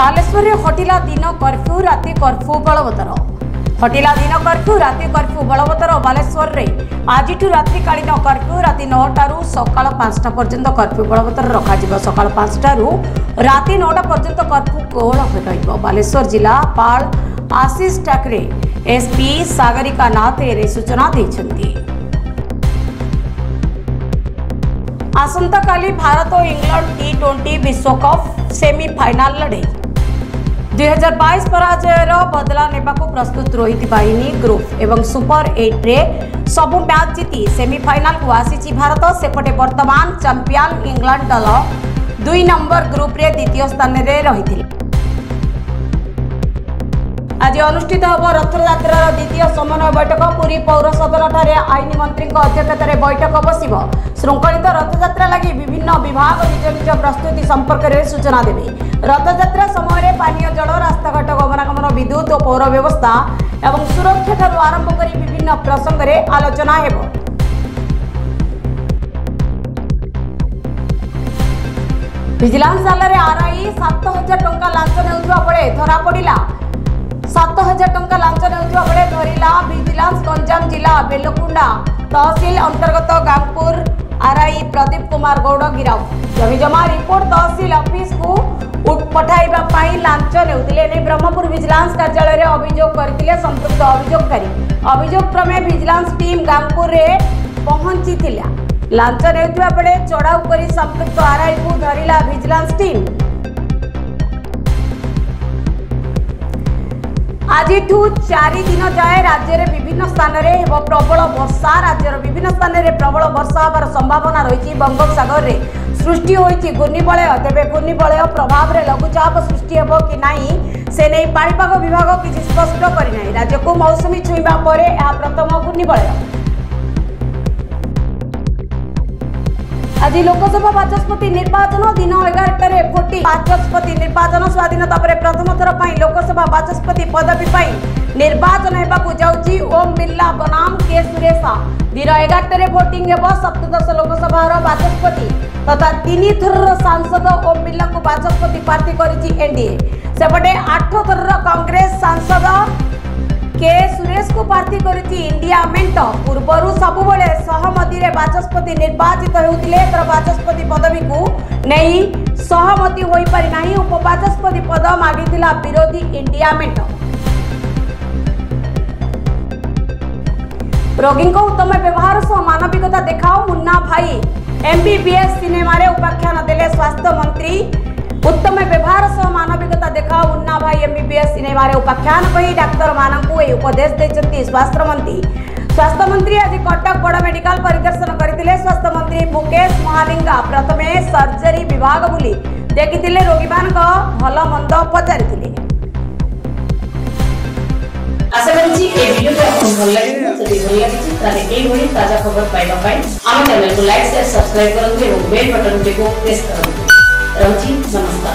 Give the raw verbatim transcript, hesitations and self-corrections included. बालेश्वर में हटिला दिन कर्फ्यू राति कर्फ्यू बलवत्तर हटिला दिन कर्फ्यू राति कर्फ्यू बलवत्तर बालेश्वर में आज रात्रिकालीन कर्फ्यू राति नौटू सका पांचटा पर्यंत कर्फ्यू बलवत्तर रखा सका पांचटू राति नौटा पर्यंत कर्फ्यू कोहल रही। बालेश्वर जिला पाल आशीष टाकरे एसपी सागरिका नाथ ए सूचना देछंती। आसंता काली भारत और इंग्लैंड टी ट्वेंटी विश्वकप सेमीफाइनाल लड़े दो हज़ार बाईस पराजयर बदला नेबाकू प्रस्तुत रोहित बाहिनी ग्रुप एवं सुपर एट रे सबु मैच जीति सेमीफाइनाल को आसी भारत। सेपटे वर्तमान चैंपियन इंग्लैंड दल दुई नंबर ग्रुप रे द्वितीय स्थान रे रही। आज अनुष्ठित हम रथयात्रा द्वितीय समन्वय बैठक पुरी पौर सदन ठारे आईन मंत्री अध्यक्षतार बैठक बस। श्रृंखलित रथयात्रा लगी विभिन्न विभाग निज निज प्रस्तुति संपर्क में सूचना देवे। रथयात्रा समय पानी जल रास्ताघाट गमनागमन विद्युत और पौर व्यवस्था एवं सुरक्षा ठार आरंभ कर विभिन्न प्रसंग रे आलोचना हेब। विजिलेंस थाना आरआई सात हजार टंका लांच नेउथवा बेले धरा पड़ा। सात हजार टंका लांच नेउथवा बेले धरिला विजिलेंस। गंजाम जिला बेलकुंडा तहसील अंतर्गत गांगपुर आरआई प्रदीप कुमार गौड़ा गिरफ। जमीजमा रिपोर्ट तहसील ऑफिस को पठाइबा पाई लांच नेउथिले ने ब्रह्मपुर विजिलेंस कार्यालय रे अभियोग करथिले संतुष्ट अभियोगकारी। अभियोग क्रमे विजिलेंस टीम गांगपुर रे पहुंची थिला। लांच नेउथिबा बेले चढ़ाऊ करी संतुष्ट आरआई को धरिला विजिलेंस टीम। आज चार दिन जाए राज्य में विभिन्न स्थान में हो प्रबल वर्षा। राज्य विभिन्न स्थान में प्रबल वर्षा होवार संभावना रही। बंगोपसगर में सृष्टि होती घूर्णिबलय। तेज घूर्णिबलय प्रभाव में लघुचाप सृष्टि हो कि नहीं से नहीं पाणीपाग विभाग किसी स्पष्ट करना। राज्य को मौसुमी छुईवा पर यह प्रथम घूर्णिबलय। आज लोकसभा बाचस्पति निर्वाचन दिन एगारटार भोटी। बाचस्पति निर्वाचन स्वाधीनता पर प्रथम थर पर लोकसभा बाचस्पति पदवी निर्वाचन होगा जाऊँगी। ओम बिर्ला बनाम के सुरेश दिन एगारटार भोटिंग होब। सप्तदश लोकसभा बाचस्पति तथा तीन थर सांसद ओम बिर्ला को बाचस्पति प्रार्थी करी एनडीए। सेपटे आठ थर कांग्रेस सांसद के सुरेश को प्रार्थी करी इंडिया मेंट। पूर्वर सबुबले सहमति रे बाचस्पति निर्वाचित होते बाचस्पति पदवी को नहीं सहमति हो पारि नहीं। उपबाचस्पति पद मांगी विरोधी इंडिया मेंट। रोगी को उत्तम व्यवहार सह मानविकता देखाओ मुन्ना भाई एमबीबीएस सिनेमा रे उपाख्यान देले स्वास्थ्य मंत्री। उत्तम व्यवहार सह मानविकता देखाओ मुन्ना भाई एमबीबीएस सिनेमा रे उपाख्यान कही डाक्तर मानकू उपदेश देछंती स्वास्थ्य मंत्री। स्वास्थ्य मंत्री आज कटक बड़ मेडिकल परिदर्शन करथिले। स्वास्थ्य मंत्री मुकेश महादिंगा प्रथमे सर्जरी विभाग बुली देखिथिले रोगी मान को भल मंद पचारिथिले। आशा करछि ए वीडियो को आपको भल लागिबो। जदि भल लागिछि ताले ए भली ताजा खबर पाइबा पाई हम चैनल को लाइक शेयर सब्सक्राइब करंतु एवं बेल बटन को प्रेस करंतु। रंची नमस्कार।